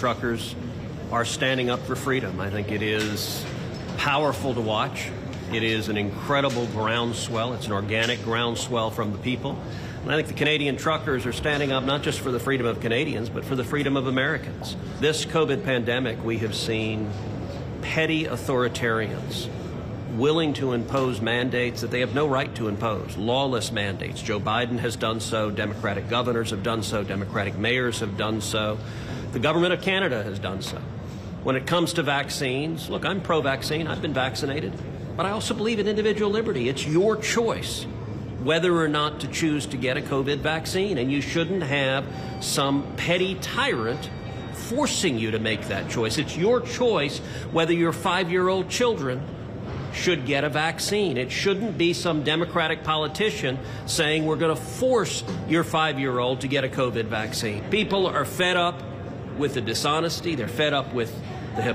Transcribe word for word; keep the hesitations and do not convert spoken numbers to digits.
truckers are standing up for freedom. I think it is powerful to watch. It is an incredible groundswell. It's an organic groundswell from the people. And I think the Canadian truckers are standing up not just for the freedom of Canadians, but for the freedom of Americans. This COVID pandemic, we have seen petty authoritarians willing to impose mandates that they have no right to impose, lawless mandates. Joe Biden has done so. Democratic governors have done so. Democratic mayors have done so. The government of Canada has done so. When it comes to vaccines, look, I'm pro-vaccine. I've been vaccinated. But I also believe in individual liberty. It's your choice whether or not to choose to get a COVID vaccine, and you shouldn't have some petty tyrant forcing you to make that choice. It's your choice whether your five-year-old children should get a vaccine. It shouldn't be some Democratic politician saying we're going to force your five-year-old to get a COVID vaccine. People are fed up with the dishonesty. They're fed up with the hypocrisy.